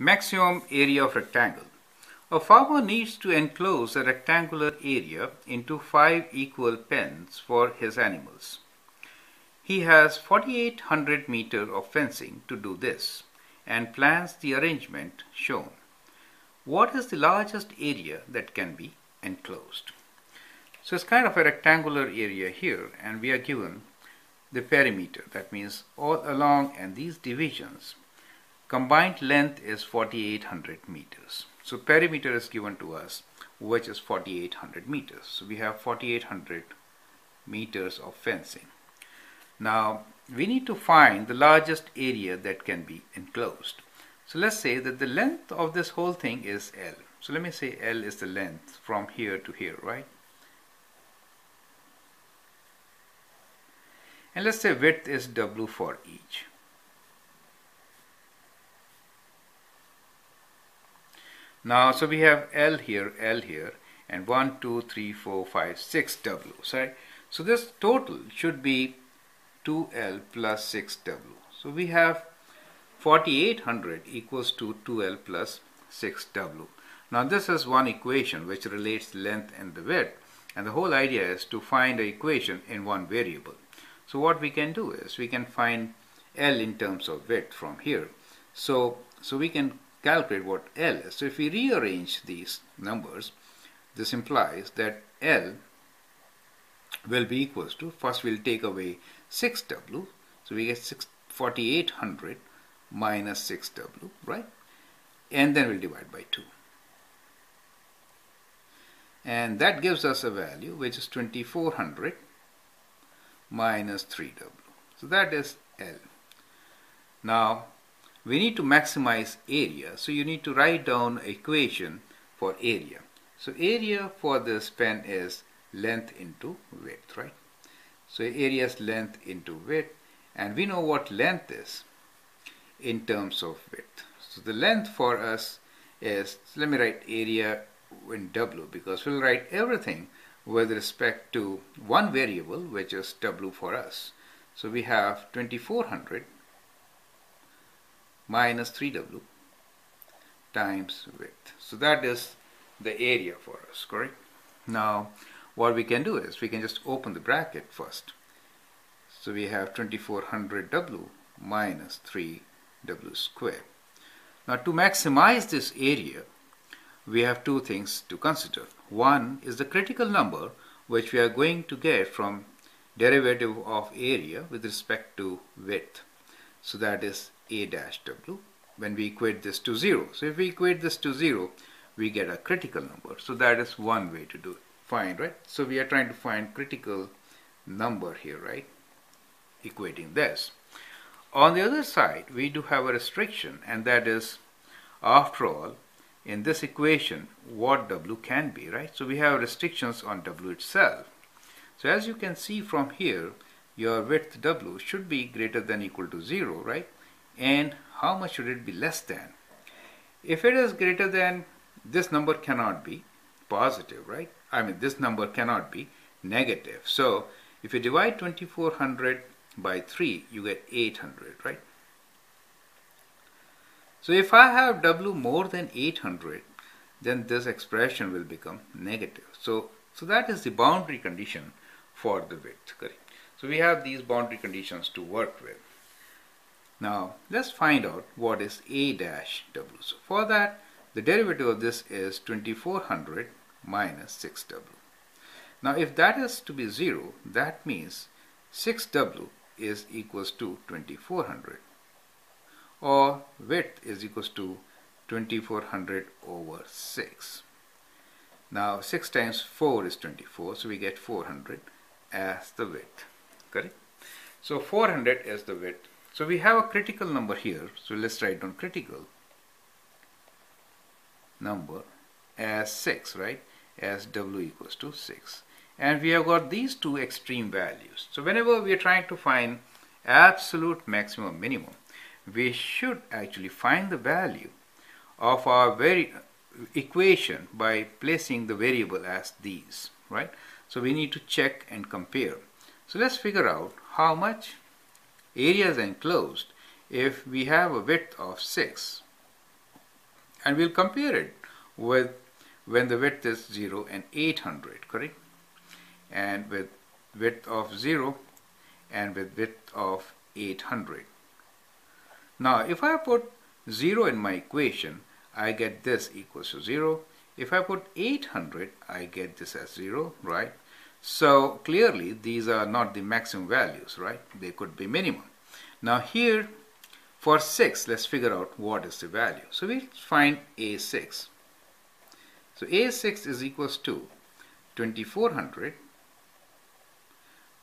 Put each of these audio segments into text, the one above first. Maximum area of rectangle. A farmer needs to enclose a rectangular area into 5 equal pens for his animals. He has 4,800 meters of fencing to do this and plans the arrangement shown. What is the largest area that can be enclosed? So it's kind of a rectangular area here, and we are given the perimeter, that means all along and these divisions. Combined length is 4,800 meters. So perimeter is given to us, which is 4,800 meters. So we have 4,800 meters of fencing. Now we need to find the largest area that can be enclosed. So let's say that the length of this whole thing is L. So let me say L is the length from here to here, right? And let's say width is W for each. Now, so we have L here, and 1, 2, 3, 4, 5, 6 W's, right? So this total should be 2L plus 6W. So we have 4,800 equals to 2L plus 6W. Now this is one equation which relates length and the width, and the whole idea is to find an equation in one variable. So what we can do is we can find L in terms of width from here. So we can calculate what L is. So if we rearrange these numbers, this implies that L will be equals to, first we'll take away 6W, so we get 4,800 minus 6W, right? And then we'll divide by 2. And that gives us a value which is 2,400 minus 3W. So that is L. Now, we need to maximize area, so you need to write down an equation for area. So area for this pen is length into width, right? So area is length into width, and we know what length is in terms of width. So the length for us is, let me write area in W, because we'll write everything with respect to one variable, which is W for us. So we have 2,400 minus 3W times width. So that is the area for us, correct? Now, what we can do is we can just open the bracket first. So we have 2,400W minus 3W squared. Now, to maximize this area, we have two things to consider. One is the critical number which we are going to get from derivative of area with respect to width. So that is A dash W when we equate this to 0. So if we equate this to 0, we get a critical number. So that is one way to do it. Find, right? So we are trying to find critical number here, right? Equating this. On the other side, we do have a restriction, and that is, after all, in this equation, what W can be, right? So we have restrictions on W itself. So as you can see from here, your width W should be greater than or equal to 0, right? And how much should it be less than? If it is greater than, this number cannot be positive, right? I mean, this number cannot be negative. So if you divide 2,400 by 3, you get 800, right? So if I have W more than 800, then this expression will become negative. So that is the boundary condition for the width, correct? So we have these boundary conditions to work with. Now let's find out what is A dash W. So for that, the derivative of this is 2,400 minus 6W. Now if that is to be 0, that means 6W is equals to 2,400, or width is equals to 2,400 over 6. Now 6 times 4 is 24, so we get 400 as the width, correct? So 400 is the width. So we have a critical number here, so let's write down critical number as 6, right, as W equals to 6. And we have got these two extreme values. So whenever we are trying to find absolute maximum minimum, we should actually find the value of our equation by placing the variable as these, right? So we need to check and compare. So let's figure out how much area is enclosed if we have a width of 6 and we'll compare it with when the width is 0 and 800, correct? And with width of 0 and with width of 800. Now if I put 0 in my equation, I get this equals to 0. If I put 800, I get this as 0, right? So clearly these are not the maximum values, right? They could be minimum. Now here for 6, let's figure out what is the value. So we'll find A6. So A6 is equals to 2400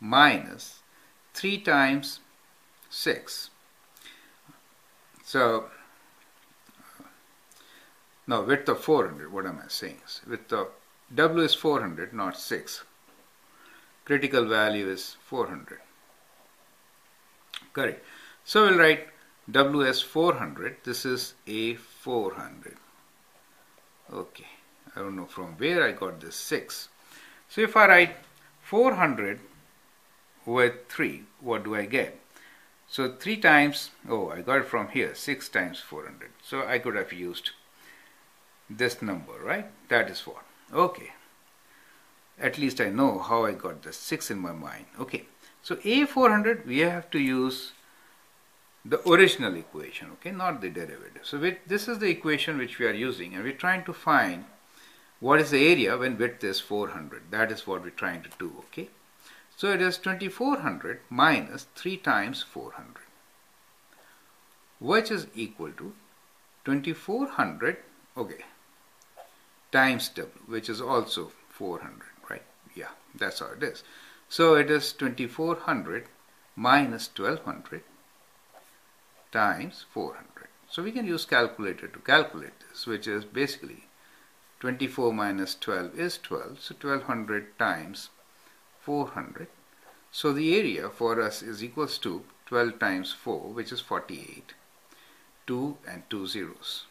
minus 3 times 6. So, no, width of 400, what am I saying? Width of W is 400, not 6. Critical value is 400. Correct. So we'll write W as 400. This is A400. Okay. I don't know from where I got this 6. So if I write 400 with 3, what do I get? So 3 times, oh, I got it from here, 6 times 400. So I could have used this number, right? That is 4. Okay. At least I know how I got the 6 in my mind. Okay. So A400, we have to use the original equation, okay, not the derivative. So this is the equation which we are using, and we're trying to find what is the area when width is 400. That is what we're trying to do, okay. So it is 2400 minus 3 times 400, which is equal to 2400, okay, times W, which is also 400, right? Yeah, that's how it is. So it is 2400 minus 1200 times 400. So we can use calculator to calculate this, which is basically 24 minus 12 is 12. So 1200 times 400. So the area for us is equals to 12 times 4, which is 48. 2 and 2 zeros.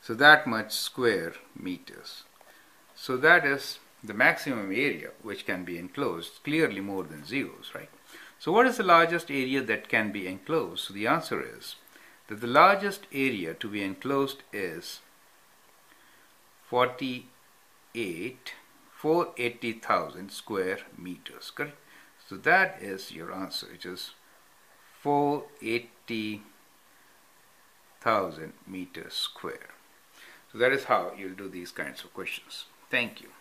So that much square meters. So that is the maximum area which can be enclosed, clearly more than zeros, right? So what is the largest area that can be enclosed? So the answer is that the largest area to be enclosed is 480,000 square meters, correct? So that is your answer, which is 480,000 meters square. So that is how you'll do these kinds of questions. Thank you.